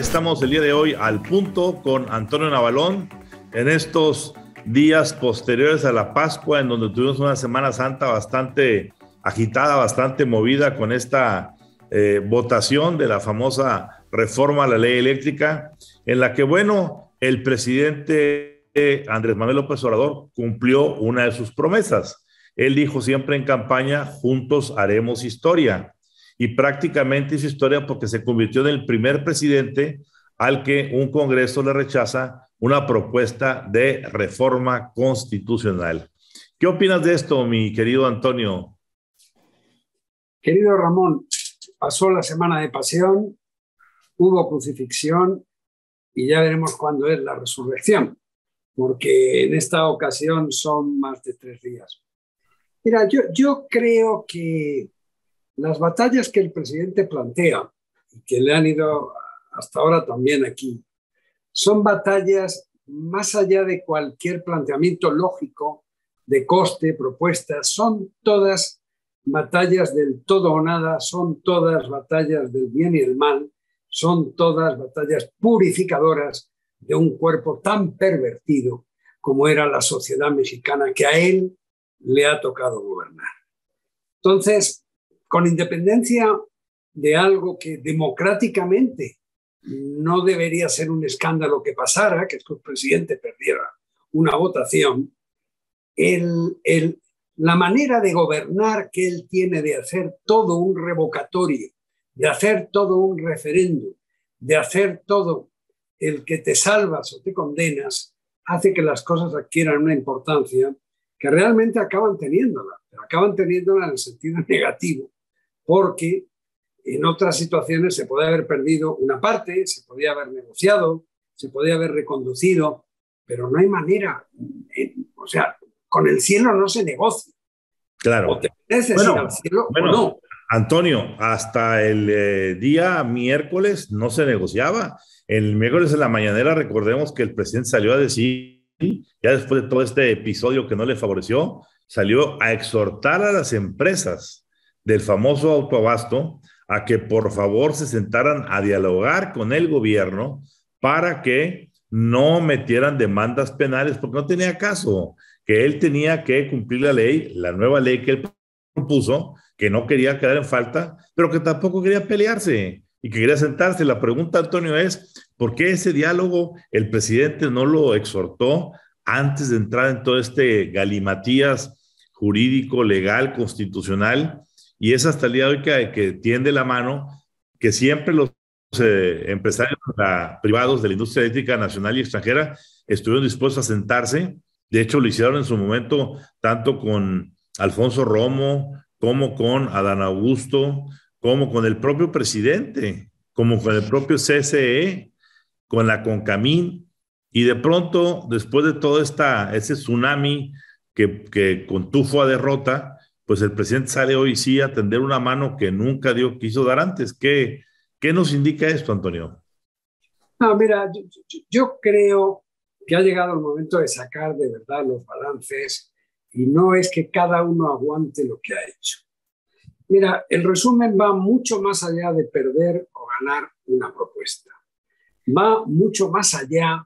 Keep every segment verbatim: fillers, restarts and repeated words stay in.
Estamos el día de hoy al punto con Antonio Navalón en estos días posteriores a la Pascua, en donde tuvimos una Semana Santa bastante agitada, bastante movida con esta eh, votación de la famosa reforma a la ley eléctrica, en la que, bueno, el presidente Andrés Manuel López Obrador cumplió una de sus promesas. Él dijo siempre en campaña: juntos haremos historia. Y prácticamente hizo historia porque se convirtió en el primer presidente al que un Congreso le rechaza una propuesta de reforma constitucional. ¿Qué opinas de esto, mi querido Antonio? Querido Ramón, pasó la semana de pasión, hubo crucifixión y ya veremos cuándo es la resurrección, porque en esta ocasión son más de tres días. Mira, yo, yo creo que las batallas que el presidente plantea, y que le han ido hasta ahora también aquí, son batallas más allá de cualquier planteamiento lógico de coste, propuestas, son todas batallas del todo o nada, son todas batallas del bien y el mal, son todas batallas purificadoras de un cuerpo tan pervertido como era la sociedad mexicana que a él le ha tocado gobernar. Entonces, con independencia de algo que democráticamente no debería ser un escándalo que pasara, que el presidente perdiera una votación, el, el, la manera de gobernar que él tiene de hacer todo un revocatorio, de hacer todo un referéndum, de hacer todo el que te salvas o te condenas, hace que las cosas adquieran una importancia que realmente acaban teniéndola, acaban teniéndola en el sentido negativo, porque en otras situaciones se podía haber perdido una parte, se podía haber negociado, se podía haber reconducido, pero no hay manera. O sea, con el cielo no se negocia. Claro. O te mereces bueno, ir al cielo bueno, o no. Antonio, hasta el eh, día miércoles no se negociaba. El miércoles en la mañanera, recordemos que el presidente salió a decir, ya después de todo este episodio que no le favoreció, salió a exhortar a las empresas del famoso autoabasto a que por favor se sentaran a dialogar con el gobierno para que no metieran demandas penales, porque no tenía caso, que él tenía que cumplir la ley, la nueva ley que él propuso, que no quería quedar en falta, pero que tampoco quería pelearse y que quería sentarse. La pregunta, Antonio, es ¿por qué ese diálogo el presidente no lo exhortó antes de entrar en todo este galimatías jurídico, legal, constitucional? Y es hasta el día de hoy que, que tiende la mano, que siempre los eh, empresarios la, privados de la industria eléctrica nacional y extranjera estuvieron dispuestos a sentarse. De hecho, lo hicieron en su momento tanto con Alfonso Romo, como con Adán Augusto, como con el propio presidente, como con el propio C C E, con la Concamín. Y de pronto, después de todo esta, ese tsunami que, que contufo a derrota, pues el presidente sale hoy sí a tender una mano que nunca dio, quiso dar antes. ¿Qué, qué nos indica esto, Antonio? No, mira, yo, yo creo que ha llegado el momento de sacar de verdad los balances y no es que cada uno aguante lo que ha hecho. Mira, el resumen va mucho más allá de perder o ganar una propuesta. Va mucho más allá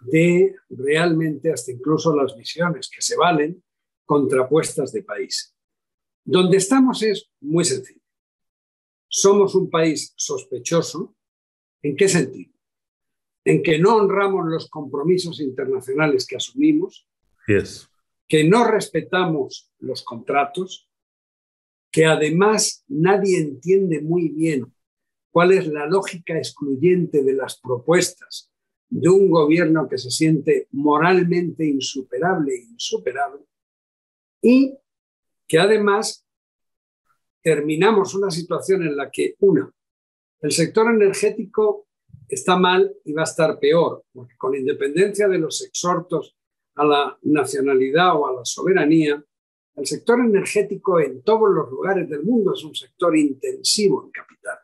de realmente hasta incluso las visiones que se valen contrapuestas de país. Donde estamos es muy sencillo. Somos un país sospechoso. ¿En qué sentido? En que no honramos los compromisos internacionales que asumimos, yes. que no respetamos los contratos, que además nadie entiende muy bien cuál es la lógica excluyente de las propuestas de un gobierno que se siente moralmente insuperable e insuperable, y que además terminamos una situación en la que, una, el sector energético está mal y va a estar peor, porque con independencia de los exhortos a la nacionalidad o a la soberanía, el sector energético en todos los lugares del mundo es un sector intensivo en capital.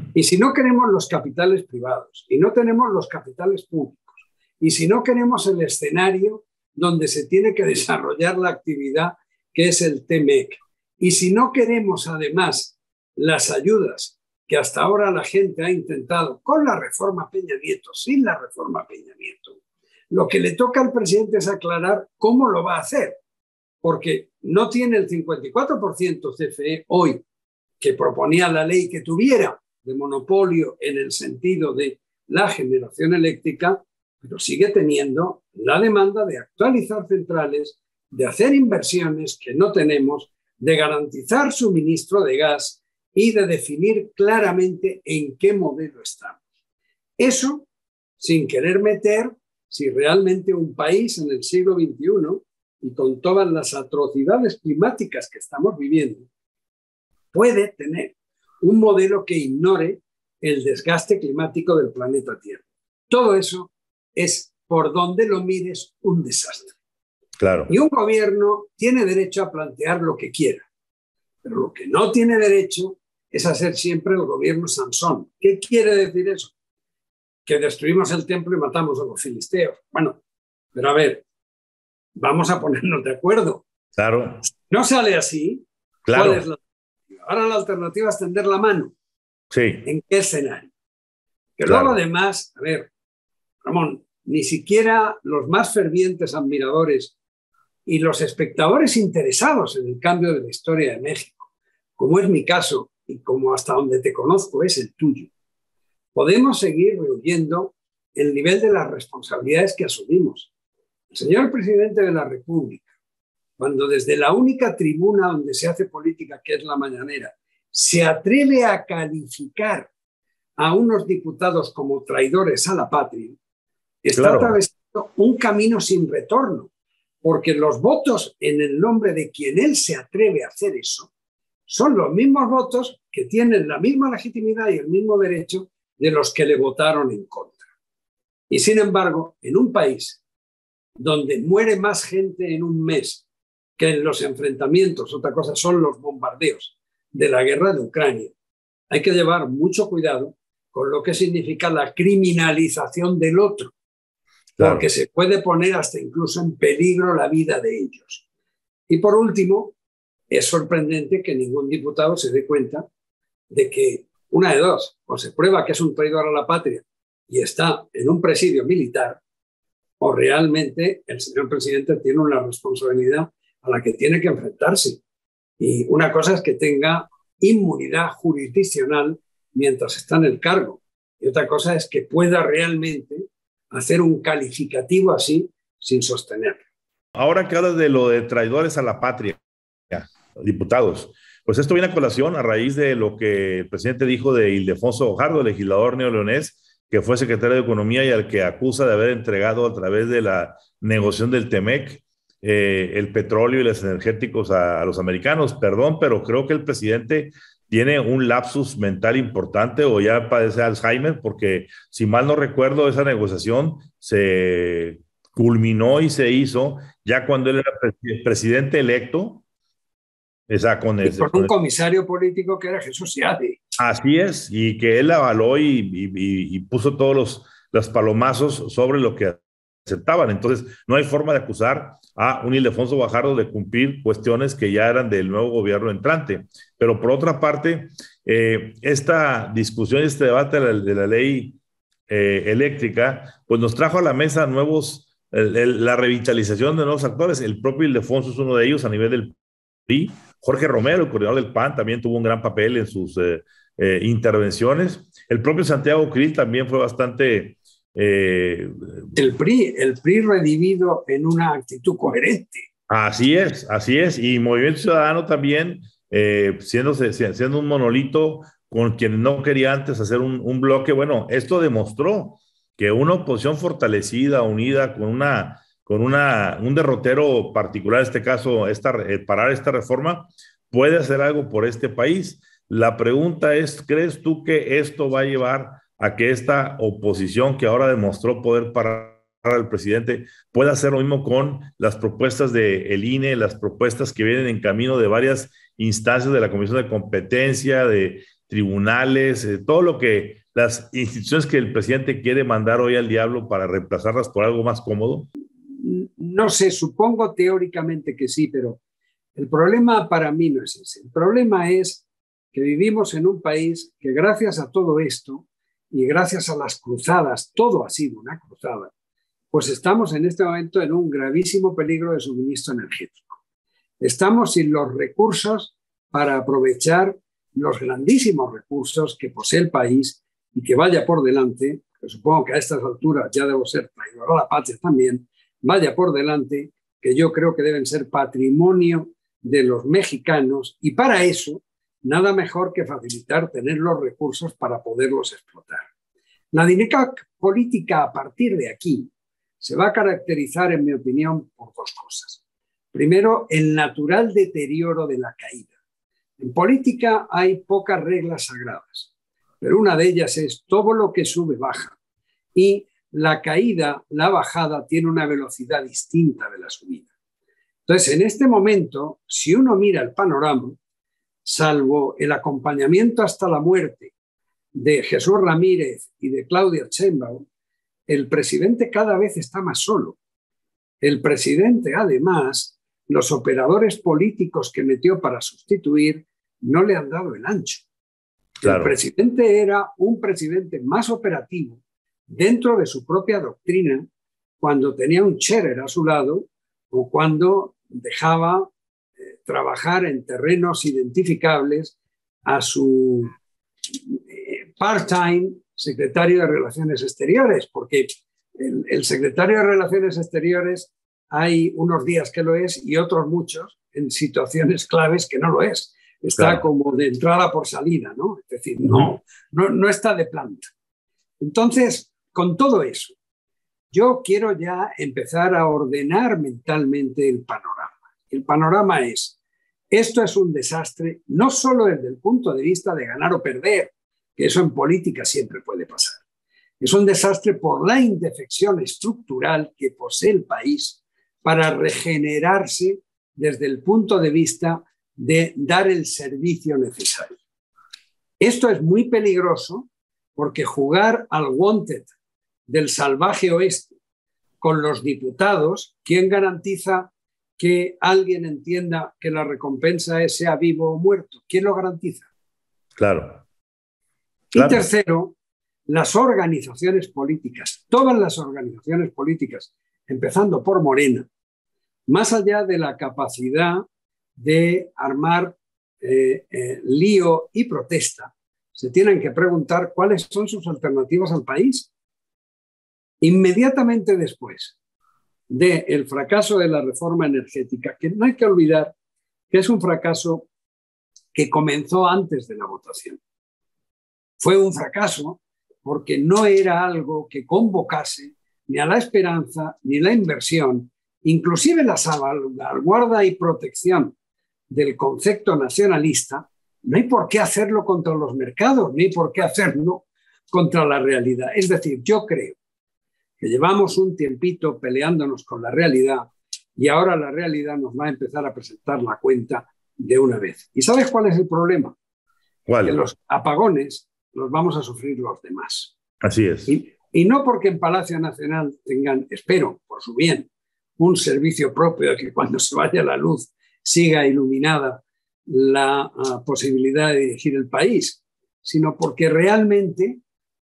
Uh-huh. Y si no queremos los capitales privados, y no tenemos los capitales públicos, y si no queremos el escenario donde se tiene que desarrollar la actividad que es el T M E C. Y si no queremos, además, las ayudas que hasta ahora la gente ha intentado, con la reforma Peña Nieto, sin la reforma Peña Nieto, lo que le toca al presidente es aclarar cómo lo va a hacer, porque no tiene el cincuenta y cuatro por ciento C F E hoy, que proponía la ley que tuviera de monopolio en el sentido de la generación eléctrica, pero sigue teniendo la demanda de actualizar centrales, de hacer inversiones que no tenemos, de garantizar suministro de gas y de definir claramente en qué modelo estamos. Eso sin querer meter si realmente un país en el siglo veintiuno y con todas las atrocidades climáticas que estamos viviendo puede tener un modelo que ignore el desgaste climático del planeta Tierra. Todo eso es, por donde lo mires, un desastre. Claro. Y un gobierno tiene derecho a plantear lo que quiera, pero lo que no tiene derecho es a ser siempre el gobierno Sansón. ¿Qué quiere decir eso? Que destruimos el templo y matamos a los filisteos. Bueno, pero a ver, vamos a ponernos de acuerdo. Claro. No sale así. Claro. ¿Cuál es la alternativa? Ahora la alternativa es tender la mano. Sí. ¿En qué escenario? Que claro. Luego además, a ver, Ramón, ni siquiera los más fervientes admiradores y los espectadores interesados en el cambio de la historia de México, como es mi caso y como hasta donde te conozco es el tuyo, podemos seguir rehuyendo el nivel de las responsabilidades que asumimos. El señor presidente de la República, cuando desde la única tribuna donde se hace política, que es la mañanera, se atreve a calificar a unos diputados como traidores a la patria, está claro. Atravesando un camino sin retorno, porque los votos en el nombre de quien él se atreve a hacer eso son los mismos votos que tienen la misma legitimidad y el mismo derecho de los que le votaron en contra. Y sin embargo, en un país donde muere más gente en un mes que en los enfrentamientos, otra cosa son los bombardeos de la guerra de Ucrania, hay que llevar mucho cuidado con lo que significa la criminalización del otro. Claro. Porque se puede poner hasta incluso en peligro la vida de ellos. Y por último, es sorprendente que ningún diputado se dé cuenta de que una de dos, o se prueba que es un traidor a la patria y está en un presidio militar, o realmente el señor presidente tiene una responsabilidad a la que tiene que enfrentarse. Y una cosa es que tenga inmunidad jurisdiccional mientras está en el cargo, y otra cosa es que pueda realmente hacer un calificativo así sin sostenerlo. Ahora que hablas de lo de traidores a la patria, diputados, pues esto viene a colación a raíz de lo que el presidente dijo de Ildefonso Guajardo, legislador neoleonés, que fue secretario de Economía y al que acusa de haber entregado a través de la negociación del T M E C eh, el petróleo y los energéticos a, a los americanos. Perdón, pero creo que el presidente tiene un lapsus mental importante o ya padece Alzheimer, porque si mal no recuerdo, esa negociación se culminó y se hizo ya cuando él era pre- presidente electo. Esa, con, ese, con un con comisario ese. político que era Jesús Zedillo. Así es, y que él avaló y, y, y, y puso todos los, los palomazos sobre lo que aceptaban. Entonces, no hay forma de acusar a un Ildefonso Guajardo de cumplir cuestiones que ya eran del nuevo gobierno entrante. Pero por otra parte, eh, esta discusión, este debate de la, de la ley eh, eléctrica, pues nos trajo a la mesa nuevos, el, el, la revitalización de nuevos actores. El propio Ildefonso es uno de ellos a nivel del P R I. Jorge Romero, el coordinador del P A N, también tuvo un gran papel en sus eh, eh, intervenciones. El propio Santiago Cris también fue bastante... Eh, el P R I, el P R I redivido en una actitud coherente. Así es, así es. Y Movimiento Ciudadano también, eh, siéndose, siendo un monolito con quien no quería antes hacer un, un bloque. Bueno, esto demostró que una oposición fortalecida, unida, con una... con una, un derrotero particular, en este caso, esta, parar esta reforma, puede hacer algo por este país. La pregunta es, ¿crees tú que esto va a llevar a que esta oposición que ahora demostró poder parar al presidente pueda hacer lo mismo con las propuestas del I N E, las propuestas que vienen en camino de varias instancias de la Comisión de Competencia, de tribunales, eh, todo lo que las instituciones que el presidente quiere mandar hoy al diablo para reemplazarlas por algo más cómodo? No sé, supongo teóricamente que sí, pero el problema para mí no es ese. El problema es que vivimos en un país que gracias a todo esto y gracias a las cruzadas, todo ha sido una cruzada, pues estamos en este momento en un gravísimo peligro de suministro energético. Estamos sin los recursos para aprovechar los grandísimos recursos que posee el país y que vaya por delante, que supongo que a estas alturas ya debo ser traidor a la patria también, vaya por delante, que yo creo que deben ser patrimonio de los mexicanos, y para eso nada mejor que facilitar tener los recursos para poderlos explotar. La dinámica política a partir de aquí se va a caracterizar, en mi opinión, por dos cosas. Primero, el natural deterioro de la caída. En política hay pocas reglas sagradas, pero una de ellas es todo lo que sube baja, y la caída, la bajada, tiene una velocidad distinta de la subida. Entonces, en este momento, si uno mira el panorama, salvo el acompañamiento hasta la muerte de Jesús Ramírez y de Claudia Sheinbaum, el presidente cada vez está más solo. El presidente, además, los operadores políticos que metió para sustituir no le han dado el ancho. Claro. El presidente era un presidente más operativo dentro de su propia doctrina cuando tenía un Scherer a su lado o cuando dejaba eh, trabajar en terrenos identificables a su eh, part-time secretario de Relaciones Exteriores, porque el, el secretario de Relaciones Exteriores hay unos días que lo es y otros muchos en situaciones claves que no lo es. Está claro. Como de entrada por salida, ¿no? Es decir, no, no, no está de planta. Entonces, con todo eso, yo quiero ya empezar a ordenar mentalmente el panorama. El panorama es, esto es un desastre, no solo desde el punto de vista de ganar o perder, que eso en política siempre puede pasar. Es un desastre por la indefección estructural que posee el país para regenerarse desde el punto de vista de dar el servicio necesario. Esto es muy peligroso porque jugar al wanted del salvaje oeste con los diputados, ¿quién garantiza que alguien entienda que la recompensa es sea vivo o muerto? ¿Quién lo garantiza? Claro. Claro. Y tercero, las organizaciones políticas, todas las organizaciones políticas, empezando por Morena, más allá de la capacidad de armar eh, eh, lío y protesta, se tienen que preguntar cuáles son sus alternativas al país. Inmediatamente después del fracaso de la reforma energética, que no hay que olvidar que es un fracaso que comenzó antes de la votación. Fue un fracaso porque no era algo que convocase ni a la esperanza ni la inversión, inclusive la salvaguarda y protección del concepto nacionalista. No hay por qué hacerlo contra los mercados, ni por qué hacerlo contra la realidad. Es decir, yo creo que llevamos un tiempito peleándonos con la realidad y ahora la realidad nos va a empezar a presentar la cuenta de una vez. ¿Y sabes cuál es el problema? ¿Cuál? Que los apagones los vamos a sufrir los demás. Así es. Y, y no porque en Palacio Nacional tengan, espero, por su bien, un servicio propio que cuando se vaya la luz siga iluminada la uh, posibilidad de dirigir el país, sino porque realmente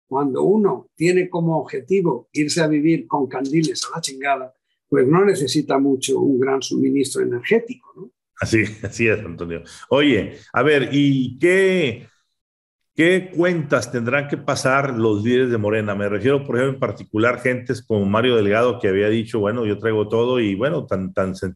cuando uno tiene como objetivo irse a vivir con candiles a la chingada, pues no necesita mucho un gran suministro energético, ¿no? Así, así es, Antonio. Oye, a ver, ¿y qué, qué cuentas tendrán que pasar los líderes de Morena? Me refiero, por ejemplo, en particular gentes como Mario Delgado, que había dicho, bueno, yo traigo todo, y bueno, tan, tan se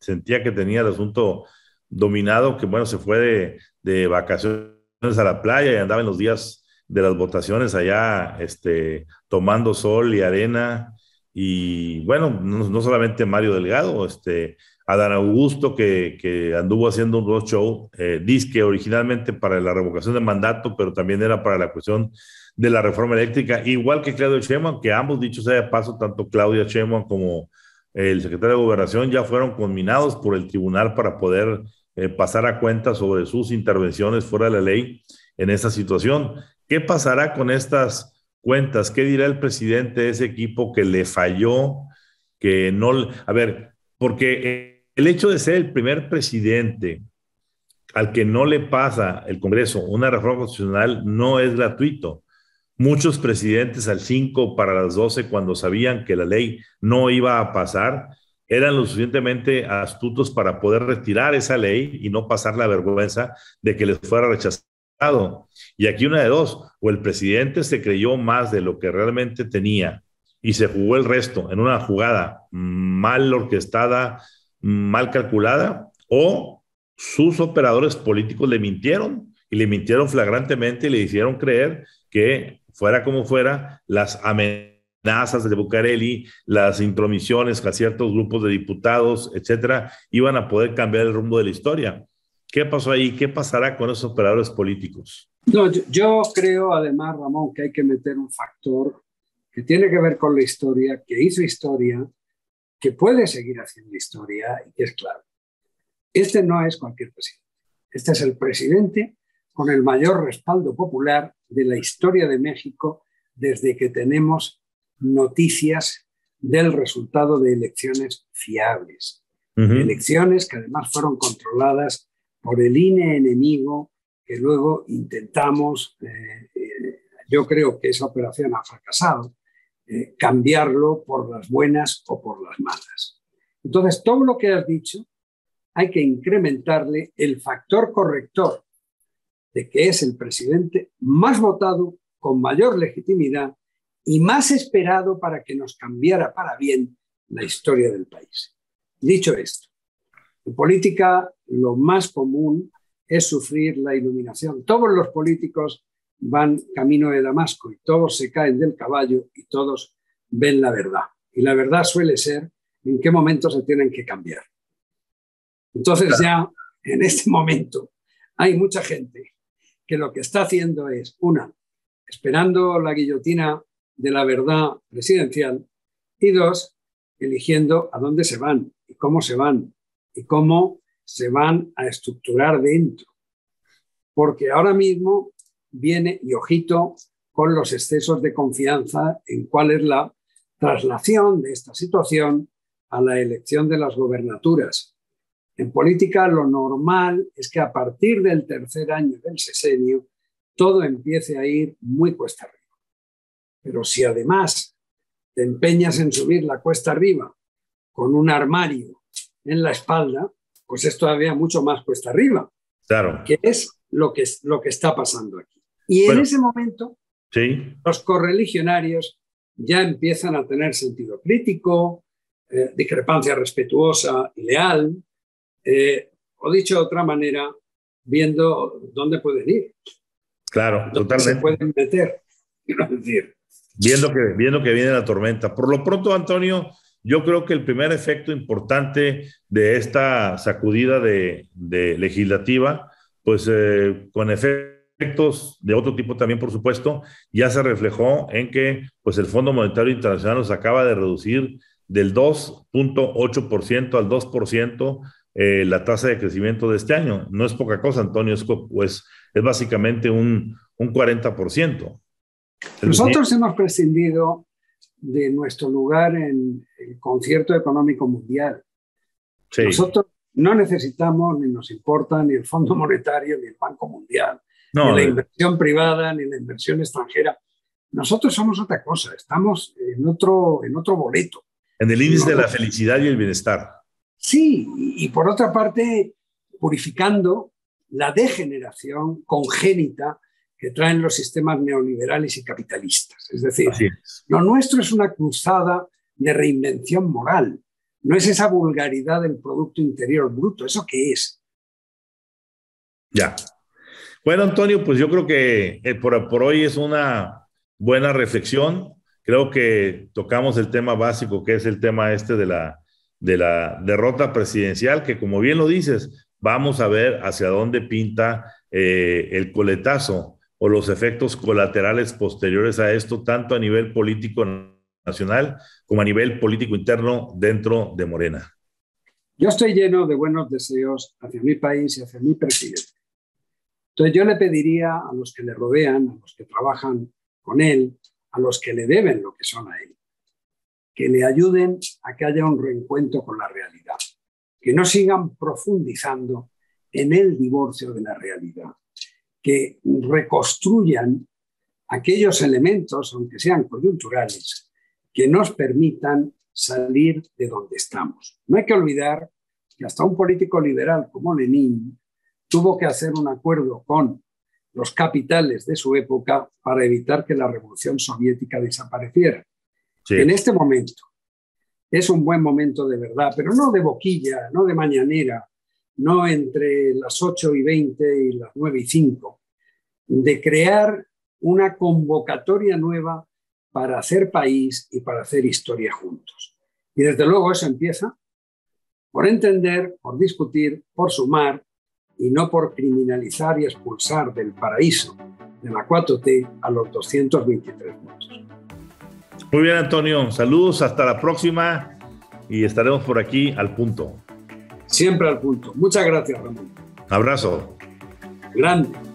sentía que tenía el asunto dominado, que bueno, se fue de, de vacaciones a la playa y andaba en los días de las votaciones allá este, tomando sol y arena. Y bueno, no, no solamente Mario Delgado, este, Adán Augusto, que, que anduvo haciendo un road show, eh, disque originalmente para la revocación de mandato, pero también era para la cuestión de la reforma eléctrica, igual que Claudia Sheinbaum, que ambos, dicho sea de paso, tanto Claudia Sheinbaum como el secretario de Gobernación ya fueron conminados por el tribunal para poder Eh, pasar a cuenta sobre sus intervenciones fuera de la ley en esta situación. ¿Qué pasará con estas cuentas? ¿Qué dirá el presidente de ese equipo que le falló? Que no, a ver, porque el hecho de ser el primer presidente al que no le pasa el Congreso una reforma constitucional no es gratuito. Muchos presidentes al cinco para las doce, cuando sabían que la ley no iba a pasar, eran lo suficientemente astutos para poder retirar esa ley y no pasar la vergüenza de que les fuera rechazado. Y aquí una de dos, o el presidente se creyó más de lo que realmente tenía y se jugó el resto en una jugada mal orquestada, mal calculada, o sus operadores políticos le mintieron, y le mintieron flagrantemente y le hicieron creer que, fuera como fuera, las amenazas de Bucareli, las intromisiones a ciertos grupos de diputados, etcétera, iban a poder cambiar el rumbo de la historia. ¿Qué pasó ahí? ¿Qué pasará con esos operadores políticos? No, yo, yo creo, además, Ramón, que hay que meter un factor que tiene que ver con la historia, que hizo historia, que puede seguir haciendo historia, y que es claro. Este no es cualquier presidente. Este es el presidente con el mayor respaldo popular de la historia de México desde que tenemos noticias del resultado de elecciones fiables. Uh-huh. Elecciones que además fueron controladas por el I N E enemigo, que luego intentamos, eh, eh, yo creo que esa operación ha fracasado, eh, cambiarlo por las buenas o por las malas. Entonces, todo lo que has dicho, hay que incrementarle el factor corrector de que es el presidente más votado, con mayor legitimidad y más esperado para que nos cambiara para bien la historia del país. Dicho esto, en política lo más común es sufrir la iluminación. Todos los políticos van camino de Damasco y todos se caen del caballo y todos ven la verdad. Y la verdad suele ser en qué momento se tienen que cambiar. Entonces ya en este momento hay mucha gente que lo que está haciendo es, una, esperando la guillotina de la verdad presidencial, y dos, eligiendo a dónde se van y cómo se van y cómo se van a estructurar dentro. Porque ahora mismo viene, y ojito, con los excesos de confianza en cuál es la traslación de esta situación a la elección de las gobernaturas. En política lo normal es que a partir del tercer año del sexenio todo empiece a ir muy cuesta arriba. Pero si además te empeñas en subir la cuesta arriba con un armario en la espalda, pues es todavía mucho más cuesta arriba. Claro. Que es lo que, lo que está pasando aquí. Y bueno, en ese momento ¿sí? los correligionarios ya empiezan a tener sentido crítico, eh, discrepancia respetuosa y leal. Eh, o dicho de otra manera, viendo dónde pueden ir. Claro, totalmente. Se pueden meter, quiero decir. Viendo que, viendo que viene la tormenta. Por lo pronto, Antonio, yo creo que el primer efecto importante de esta sacudida de, de legislativa, pues eh, con efectos de otro tipo también, por supuesto, ya se reflejó en que pues, el Fondo Monetario Internacional nos acaba de reducir del dos punto ocho por ciento al dos por ciento Eh, la tasa de crecimiento de este año. No es poca cosa, Antonio, es, pues, es básicamente un, un cuarenta por ciento. Nosotros hemos prescindido de nuestro lugar en el concierto económico mundial. Sí. Nosotros no necesitamos, ni nos importa, ni el Fondo Monetario, ni el Banco Mundial, no, ni la inversión privada, ni la inversión extranjera. Nosotros somos otra cosa, estamos en otro, en otro boleto. En el índice no, de la felicidad y el bienestar. Sí, y por otra parte, purificando la degeneración congénita que traen los sistemas neoliberales y capitalistas. Es decir, es. lo nuestro es una cruzada de reinvención moral. No es esa vulgaridad del Producto Interior Bruto. ¿Eso qué es? Ya. Bueno, Antonio, pues yo creo que por, por hoy es una buena reflexión. Creo que tocamos el tema básico, que es el tema este de la... de la derrota presidencial, que como bien lo dices, vamos a ver hacia dónde pinta eh, el coletazo o los efectos colaterales posteriores a esto, tanto a nivel político nacional como a nivel político interno dentro de Morena. Yo estoy lleno de buenos deseos hacia mi país y hacia mi presidente. Entonces yo le pediría a los que le rodean, a los que trabajan con él, a los que le deben lo que son a él, que le ayuden a que haya un reencuentro con la realidad, que no sigan profundizando en el divorcio de la realidad, que reconstruyan aquellos elementos, aunque sean coyunturales, que nos permitan salir de donde estamos. No hay que olvidar que hasta un político liberal como Lenín tuvo que hacer un acuerdo con los capitales de su época para evitar que la revolución soviética desapareciera. Sí. En este momento es un buen momento de verdad, pero no de boquilla, no de mañanera, no entre las ocho y veinte y las nueve y cinco, de crear una convocatoria nueva para hacer país y para hacer historia juntos. Y desde luego eso empieza por entender, por discutir, por sumar, y no por criminalizar y expulsar del paraíso de la cuatro T a los doscientos veintitrés votos. Muy bien, Antonio. Saludos, hasta la próxima y estaremos por aquí al punto. Siempre al punto. Muchas gracias, Ramón. Abrazo. Grande.